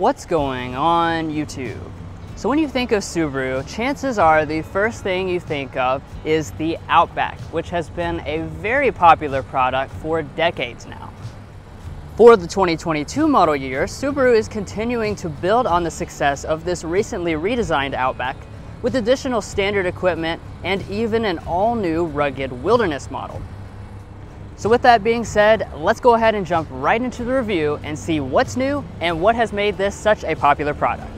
What's going on YouTube? So when you think of Subaru, chances are the first thing you think of is the Outback, which has been a very popular product for decades now. For the 2022 model year, Subaru is continuing to build on the success of this recently redesigned Outback with additional standard equipment and even an all-new rugged Wilderness model. So with that being said, let's go ahead and jump right into the review and see what's new and what has made this such a popular product.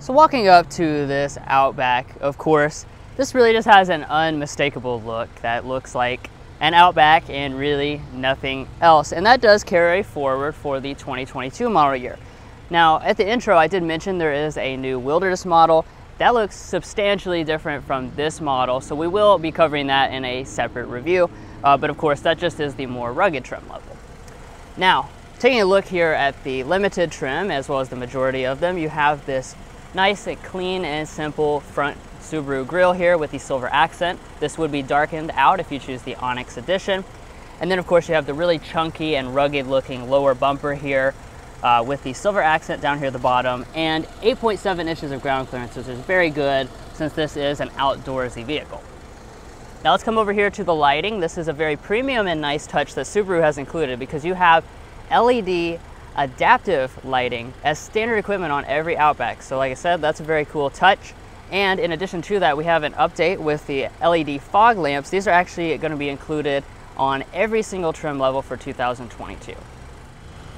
So walking up to this Outback, of course, this really just has an unmistakable look that looks like an Outback and really nothing else. And that does carry forward for the 2022 model year. Now, at the intro, I did mention there is a new Wilderness model. That looks substantially different from this model, so we will be covering that in a separate review. But of course, that just is the more rugged trim level. Now, taking a look here at the limited trim, as well as the majority of them, you have this nice and clean and simple front Subaru grille here with the silver accent. This would be darkened out if you choose the Onyx edition. And then of course you have the really chunky and rugged looking lower bumper here with the silver accent down here at the bottom and 8.7 inches of ground clearance, which is very good since this is an outdoorsy vehicle. Now let's come over here to the lighting. This is a very premium and nice touch that Subaru has included because you have LED adaptive lighting as standard equipment on every Outback. So like I said, that's a very cool touch. And in addition to that, we have an update with the LED fog lamps. These are actually going to be included on every single trim level for 2022.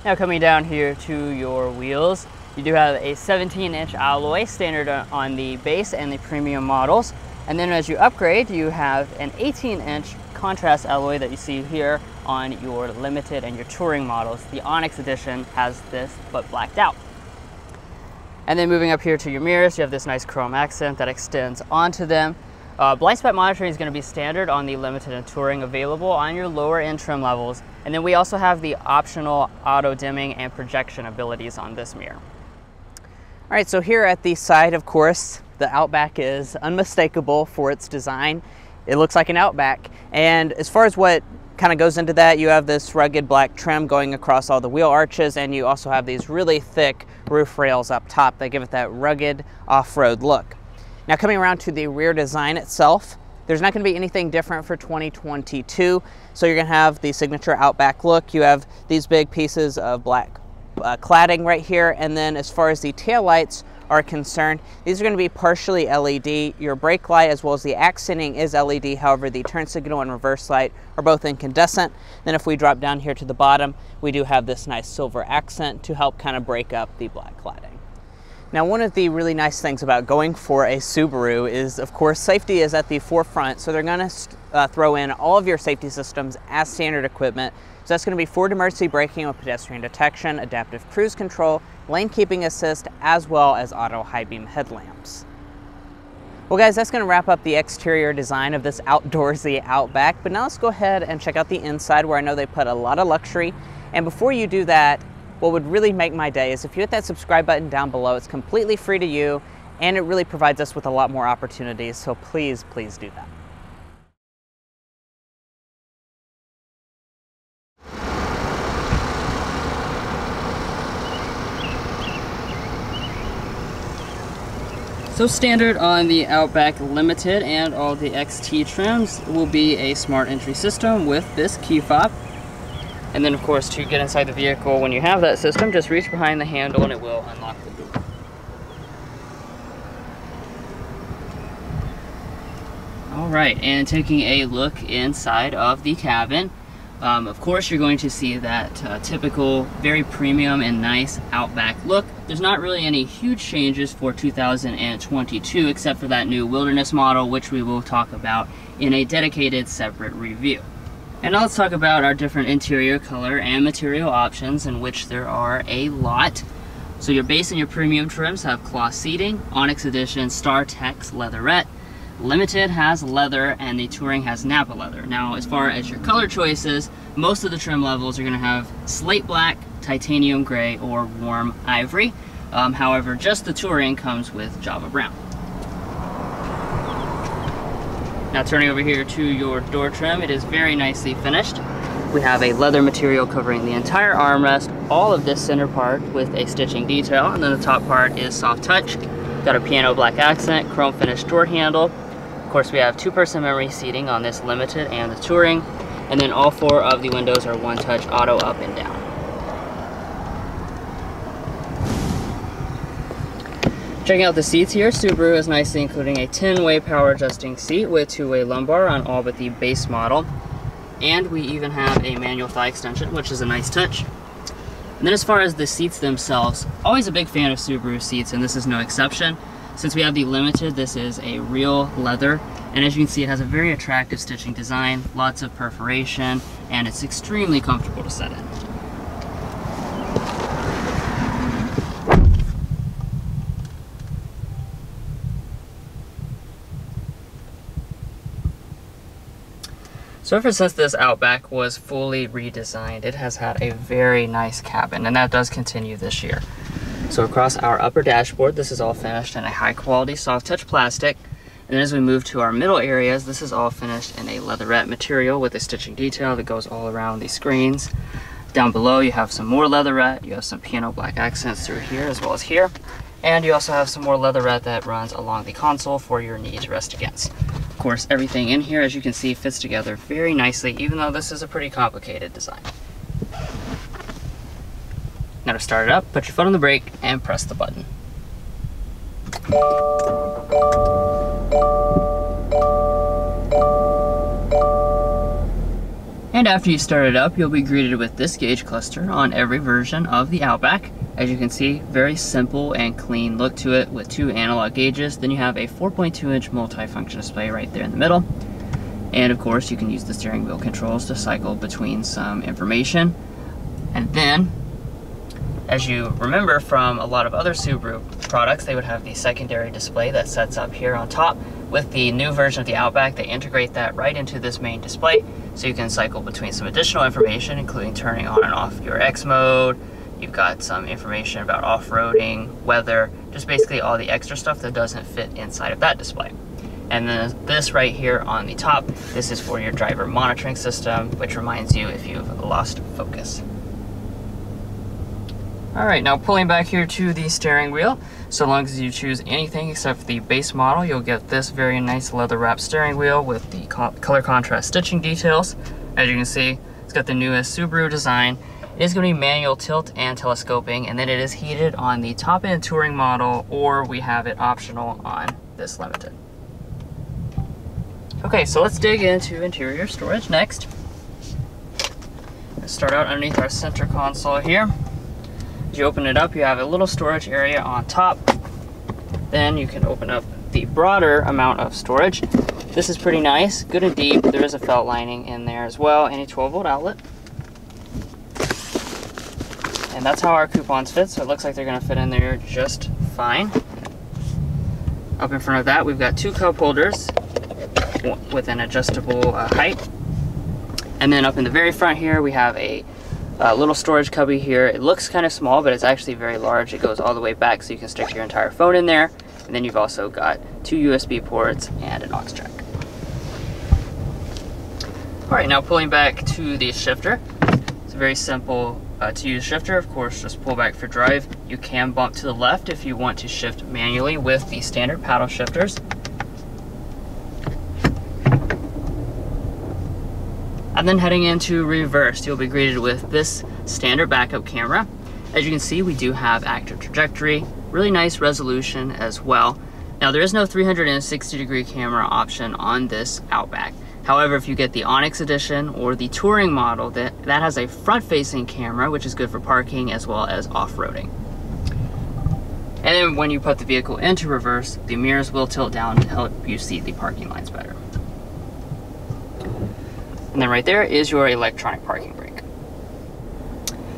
Now coming down here to your wheels, you do have a 17-inch alloy standard on the base and the premium models. And then as you upgrade, you have an 18-inch contrast alloy that you see here on your limited and your touring models. The Onyx edition has this but blacked out. And then moving up here to your mirrors, you have this nice chrome accent that extends onto them. Blind spot monitoring is going to be standard on the limited and touring, available on your lower end trim levels. And then we also have the optional auto dimming and projection abilities on this mirror. All right, so here at the side, of course, the Outback is unmistakable for its design. It looks like an Outback. And as far as what kind of goes into that, you have this rugged black trim going across all the wheel arches, and you also have these really thick roof rails up top that give it that rugged off-road look. Now coming around to the rear design itself, there's not going to be anything different for 2022. So you're going to have the signature Outback look. You have these big pieces of black cladding right here. And then as far as the taillights are concerned, these are going to be partially LED. Your brake light as well as the accenting is LED, however the turn signal and reverse light are both incandescent. Then if we drop down here to the bottom, we do have this nice silver accent to help kind of break up the black cladding. Now one of the really nice things about going for a Subaru is, of course, safety is at the forefront, so they're going to throw in all of your safety systems as standard equipment. So that's going to be forward emergency braking with pedestrian detection, adaptive cruise control, lane keeping assist, as well as auto high beam headlamps. Well guys, that's going to wrap up the exterior design of this outdoorsy Outback, but now let's go ahead and check out the inside, where I know they put a lot of luxury. And before you do that, what would really make my day is if you hit that subscribe button down below. It's completely free to you, and it really provides us with a lot more opportunities, so please, please do that. So standard on the Outback Limited and all the XT trims will be a smart entry system with this key fob. And then of course, to get inside the vehicle, when you have that system, just reach behind the handle and it will unlock the door. All right, and taking a look inside of the cabin, of course you're going to see that typical, very premium and nice Outback look. There's not really any huge changes for 2022 except for that new Wilderness model, which we will talk about in a dedicated separate review. And now let's talk about our different interior color and material options, in which there are a lot. So your base and your premium trims have cloth seating. Onyx Edition StarTex leatherette. Limited has leather and the Touring has Napa leather. Now, as far as your color choices, most of the trim levels are going to have slate black, titanium gray, or warm ivory. However, just the Touring comes with Java brown. Now turning over here to your door trim, it is very nicely finished. We have a leather material covering the entire armrest, all of this center part with a stitching detail, and then the top part is soft touch. Got a piano black accent, chrome finished door handle. Of course, we have two-person memory seating on this Limited and the Touring, and then all four of the windows are one-touch auto up and down. Checking out the seats here, Subaru is nicely including a 10-way power adjusting seat with two-way lumbar on all but the base model. And we even have a manual thigh extension, which is a nice touch. And then as far as the seats themselves, always a big fan of Subaru seats, and this is no exception. Since we have the Limited, this is a real leather, and as you can see, it has a very attractive stitching design, lots of perforation, and it's extremely comfortable to sit in. So ever since this Outback was fully redesigned, it has had a very nice cabin, and that does continue this year. So across our upper dashboard, this is all finished in a high-quality soft-touch plastic. And then as we move to our middle areas, this is all finished in a leatherette material with a stitching detail that goes all around the screens. Down below, you have some more leatherette. You have some piano black accents through here as well as here. And you also have some more leatherette that runs along the console for your knee to rest against. Of course, everything in here, as you can see, fits together very nicely, even though this is a pretty complicated design. Now to start it up, put your foot on the brake and press the button. And after you start it up, you'll be greeted with this gauge cluster on every version of the Outback. As you can see, very simple and clean look to it with two analog gauges. Then you have a 4.2-inch multi-function display right there in the middle. And of course, you can use the steering wheel controls to cycle between some information. And then, as you remember from a lot of other Subaru products, they would have the secondary display that sets up here on top. With the new version of the Outback, they integrate that right into this main display, so you can cycle between some additional information, including turning on and off your X mode. You've got some information about off-roading, weather, just basically all the extra stuff that doesn't fit inside of that display. And then this right here on the top, this is for your driver monitoring system, which reminds you if you've lost focus. All right, now pulling back here to the steering wheel. So long as you choose anything except for the base model, you'll get this very nice leather-wrapped steering wheel with the color contrast stitching details. As you can see, it's got the newest Subaru design. It is going to be manual tilt and telescoping, and then it is heated on the top-end Touring model, or we have it optional on this Limited. Okay, so let's dig into interior storage next. Let's start out underneath our center console here. As you open it up, you have a little storage area on top. Then you can open up the broader amount of storage. This is pretty nice, good and deep. There is a felt lining in there as well, and a 12-volt outlet. And that's how our coupons fit, so it looks like they're gonna fit in there just fine. Up in front of that, we've got two cup holders with an adjustable height. And then up in the very front here, we have a little storage cubby here. It looks kind of small, but it's actually very large. It goes all the way back, so you can stick your entire phone in there. And then you've also got two USB ports and an aux jack. All right, now pulling back to the shifter. It's a very simple to use shifter, of course, just pull back for drive. You can bump to the left if you want to shift manually with the standard paddle shifters. And then heading into reverse, you'll be greeted with this standard backup camera. As you can see, we do have active trajectory, really nice resolution as well. Now, there is no 360-degree camera option on this Outback. However, if you get the Onyx Edition or the Touring model, that has a front-facing camera, which is good for parking as well as off-roading. And then when you put the vehicle into reverse, the mirrors will tilt down to help you see the parking lines better. And then right there is your electronic parking brake.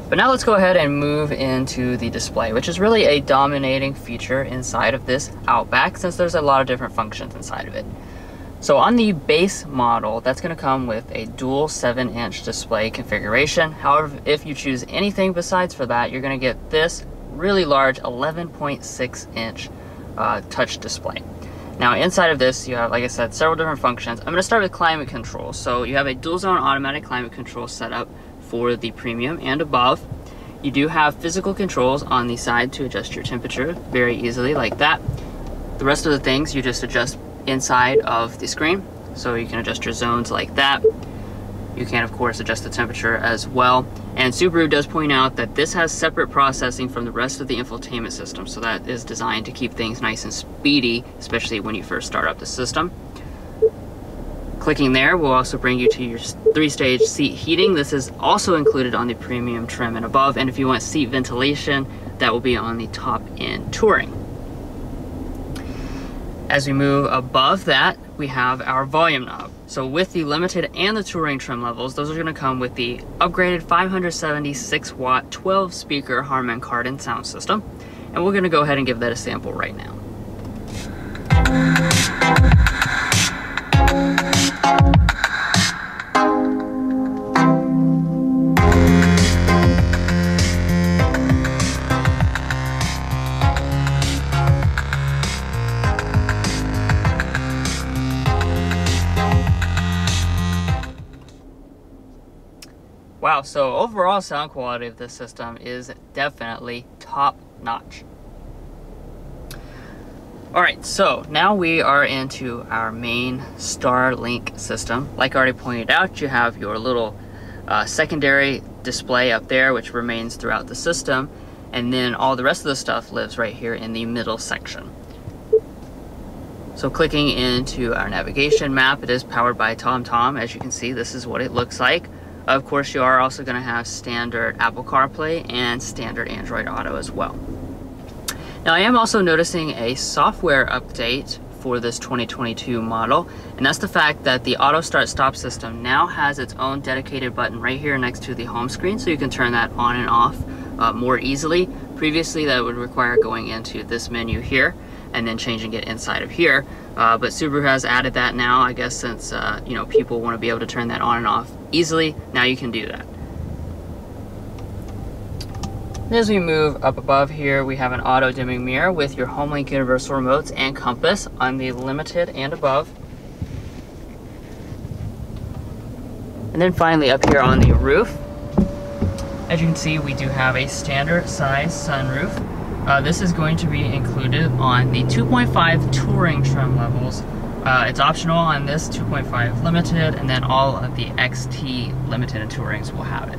But now let's go ahead and move into the display, which is really a dominating feature inside of this Outback, since there's a lot of different functions inside of it. So on the base model, that's going to come with a dual 7-inch display configuration. However, if you choose anything besides for that, you're going to get this really large 11.6-inch touch display. Now inside of this, you have, like I said, several different functions. I'm going to start with climate control. So you have a dual zone automatic climate control setup for the premium and above. You do have physical controls on the side to adjust your temperature very easily like that. The rest of the things you just adjust inside of the screen, so you can adjust your zones like that. You can of course adjust the temperature as well, and Subaru does point out that this has separate processing from the rest of the infotainment system, so that is designed to keep things nice and speedy, especially when you first start up the system. Clicking there will also bring you to your 3-stage seat heating. This is also included on the premium trim and above, and if you want seat ventilation, that will be on the top end touring. As we move above that, we have our volume knob. So with the Limited and the Touring trim levels, those are going to come with the upgraded 576-watt 12-speaker Harman Kardon sound system. And we're going to go ahead and give that a sample right now. Wow, so overall sound quality of this system is definitely top notch. Alright, so now we are into our main Starlink system. Like I already pointed out, you have your little secondary display up there, which remains throughout the system, and then all the rest of the stuff lives right here in the middle section. So clicking into our navigation map, it is powered by TomTom. As you can see, this is what it looks like. Of course, you are also going to have standard Apple CarPlay and standard Android Auto as well. Now, I am also noticing a software update for this 2022 model, and that's the fact that the auto start stop system now has its own dedicated button right here next to the home screen, so you can turn that on and off more easily. Previously, that would require going into this menu here and then changing it inside of here, but Subaru has added that now, I guess, since you know, people want to be able to turn that on and off easily. Now you can do that. And as we move up above here, we have an auto dimming mirror with your HomeLink universal remotes and compass on the Limited and above. And then finally up here on the roof, as you can see, we do have a standard size sunroof. This is going to be included on the 2.5 Touring trim levels. It's optional on this 2.5 Limited, and then all of the XT Limited and Tourings will have it.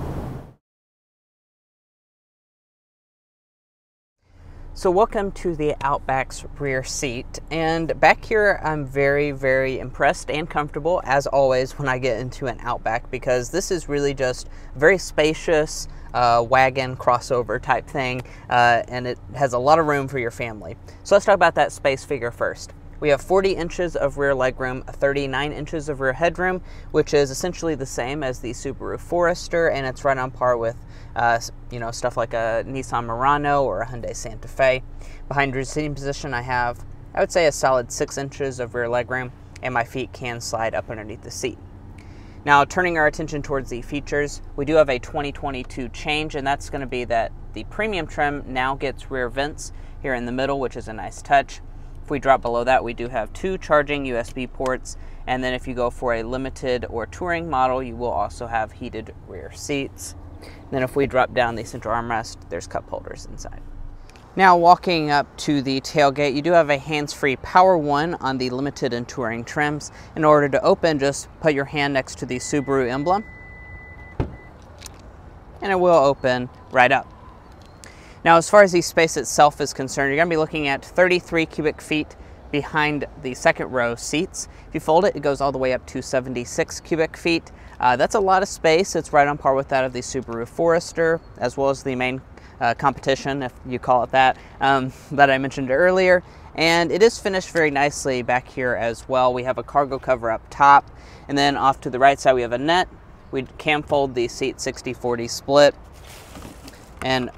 So welcome to the Outback's rear seat, and back here I'm very impressed and comfortable as always when I get into an Outback, because this is really just very spacious wagon crossover type thing, and it has a lot of room for your family. So let's talk about that space figure first. We have 40 inches of rear legroom, 39 inches of rear headroom, which is essentially the same as the Subaru Forester, and it's right on par with you know, stuff like a Nissan Murano or a Hyundai Santa Fe. Behind your seating position, I have, I would say, a solid 6 inches of rear legroom, and my feet can slide up underneath the seat. Now, turning our attention towards the features, we do have a 2022 change, and that's going to be that the premium trim now gets rear vents here in the middle, which is a nice touch. If we drop below that, we do have 2 charging USB ports, and then if you go for a Limited or Touring model, you will also have heated rear seats. And then if we drop down the central armrest, there's cup holders inside. Now walking up to the tailgate, you do have a hands-free power one on the Limited and Touring trims. In order to open, just put your hand next to the Subaru emblem, and it will open right up. Now, as far as the space itself is concerned, you're going to be looking at 33 cubic feet behind the second row seats. If you fold it, it goes all the way up to 76 cubic feet. That's a lot of space. It's right on par with that of the Subaru Forester, as well as the main competition, if you call it that, that I mentioned earlier. And it is finished very nicely back here as well. We have a cargo cover up top, and then off to the right side, we have a net. We can fold the seat 60-40 split. And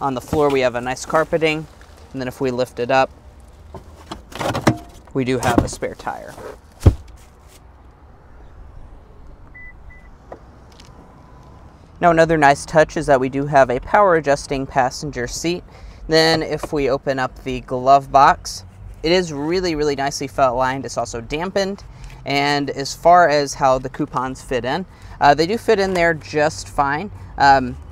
on the floor, we have a nice carpeting. And then if we lift it up, we do have a spare tire. Now another nice touch is that we do have a power adjusting passenger seat. Then if we open up the glove box, it is really nicely felt lined. It's also dampened. And as far as how the coupons fit in, they do fit in there just fine.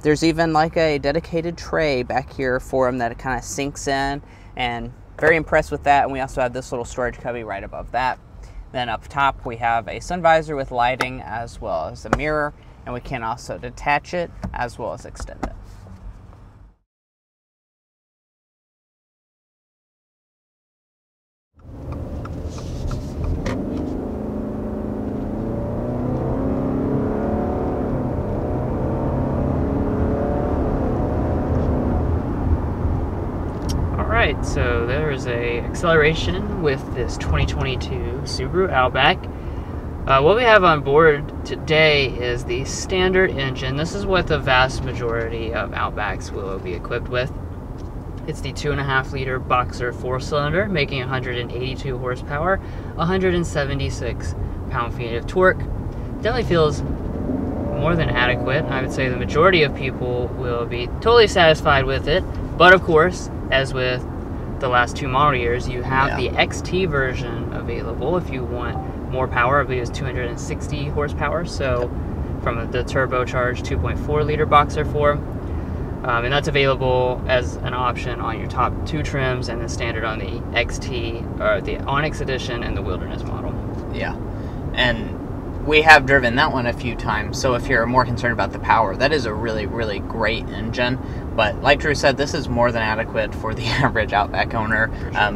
There's even like a dedicated tray back here for them that it kind of sinks in, and very impressed with that. And we also have this little storage cubby right above that. Then up top, we have a sun visor with lighting as well as a mirror, and we can also detach it as well as extend it. Alright, so there is a acceleration with this 2022 Subaru Outback. What we have on board today is the standard engine. This is what the vast majority of Outbacks will be equipped with. It's the 2.5-liter boxer 4-cylinder, making 182 horsepower, 176 pound-feet of torque. Definitely feels more than adequate. I would say the majority of people will be totally satisfied with it, but of course, as with the last two model years, you have the XT version available if you want more power. I believe it's 260 horsepower, so from the turbocharged 2.4-liter boxer 4. And that's available as an option on your top two trims and the standard on the XT, or the Onyx Edition and the Wilderness model. Yeah, and we have driven that one a few times, so if you're more concerned about the power, that is a really great engine. But like Drew said, this is more than adequate for the average Outback owner.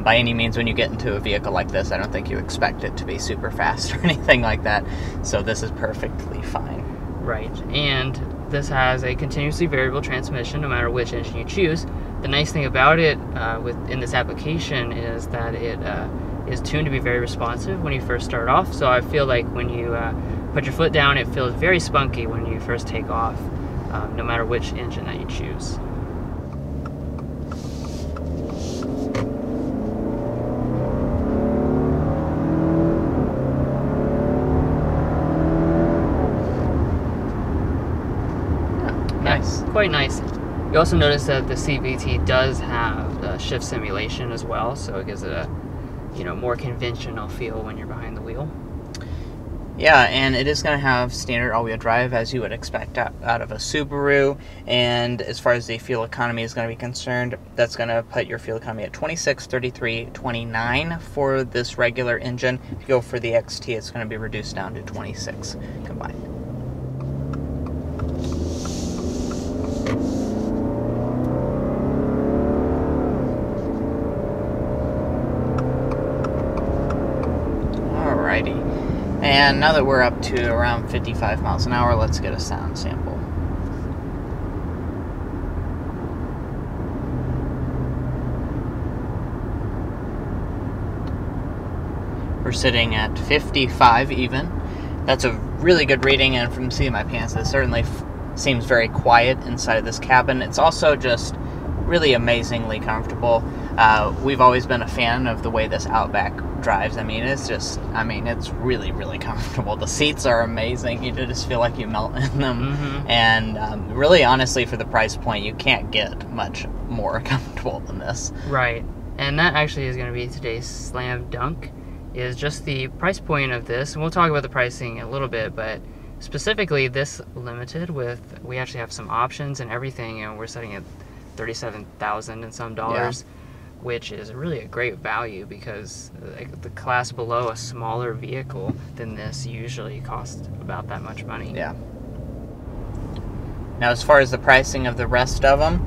By any means, when you get into a vehicle like this, I don't think you expect it to be super fast or anything like that. So this is perfectly fine. Right, and this has a continuously variable transmission no matter which engine you choose. The nice thing about it in this application is that it is tuned to be very responsive when you first start off. So I feel like when you put your foot down, it feels very spunky when you first take off, no matter which engine that you choose. Quite nice. You also notice that the CVT does have the shift simulation as well, so it gives it a, you know, more conventional feel when you're behind the wheel. Yeah, and it is going to have standard all-wheel drive as you would expect out of a Subaru. And as far as the fuel economy is going to be concerned, that's going to put your fuel economy at 26, 33, 29 for this regular engine. If you go for the XT, it's going to be reduced down to 26 combined. And now that we're up to around 55 miles an hour, let's get a sound sample. We're sitting at 55 even. That's a really good reading, and from seeing my pants, it certainly seems very quiet inside of this cabin. It's also just really amazingly comfortable. We've always been a fan of the way this Outback drives. I mean, it's just, it's really comfortable. The seats are amazing. You just feel like you melt in them. Mm-hmm. And really, honestly, for the price point, you can't get much more comfortable than this. Right. And that actually is going to be today's slam dunk, is just the price point of this. And we'll talk about the pricing a little bit, but specifically this limited with, we actually have some options and everything, and we're setting at $37,000 and some dollars. Yeah. Which is really a great value, because the class below a smaller vehicle than this usually costs about that much money. Yeah. Now, as far as the pricing of the rest of them,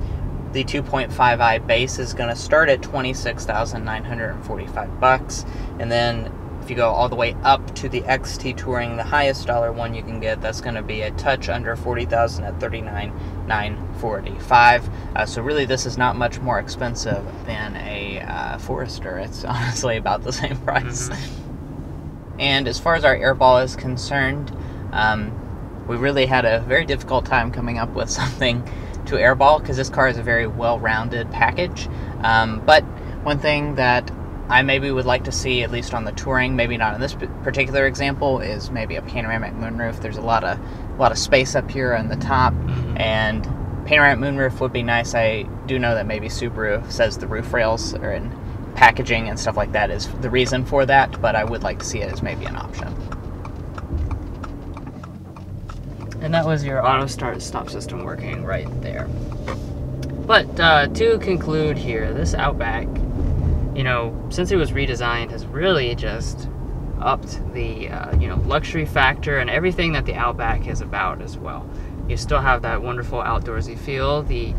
the 2.5i base is going to start at $26,945, and then if you go all the way up to the XT Touring, the highest dollar one you can get, that's going to be a touch under $40,000 at $39,945. So really, this is not much more expensive than a Forester. It's honestly about the same price. Mm-hmm. And as far as our airball is concerned, we really had a very difficult time coming up with something to airball because this car is a very well-rounded package. But one thing that I maybe would like to see, at least on the Touring, maybe not in this particular example, is maybe a panoramic moonroof. There's a lot of space up here on the top, and panoramic moonroof would be nice. I do know that maybe Subaru says the roof rails are in packaging and stuff like that is the reason for that, but I would like to see it as maybe an option. And that was your auto start stop system working right there. But to conclude here, this Outback, you know, since it was redesigned, has really just upped the you know, luxury factor and everything that the Outback is about as well. You still have that wonderful outdoorsy feel, the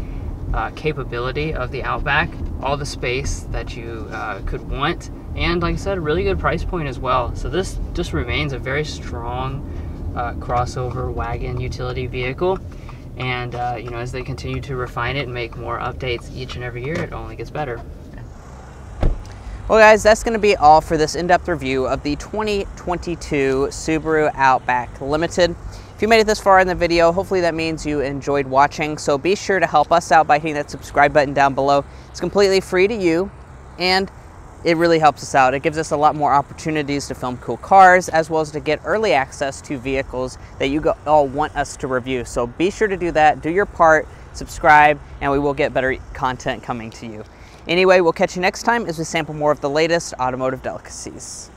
capability of the Outback, all the space that you could want, and like I said, a really good price point as well. So this just remains a very strong crossover wagon utility vehicle, and you know, as they continue to refine it and make more updates each and every year, it only gets better. Well guys, that's going to be all for this in-depth review of the 2022 Subaru Outback Limited. If you made it this far in the video, hopefully that means you enjoyed watching, so be sure to help us out by hitting that subscribe button down below. It's completely free to you, and it really helps us out. It gives us a lot more opportunities to film cool cars, as well as to get early access to vehicles that you all want us to review. So be sure to do that, do your part, subscribe, and we will get better content coming to you. Anyway, we'll catch you next time as we sample more of the latest automotive delicacies.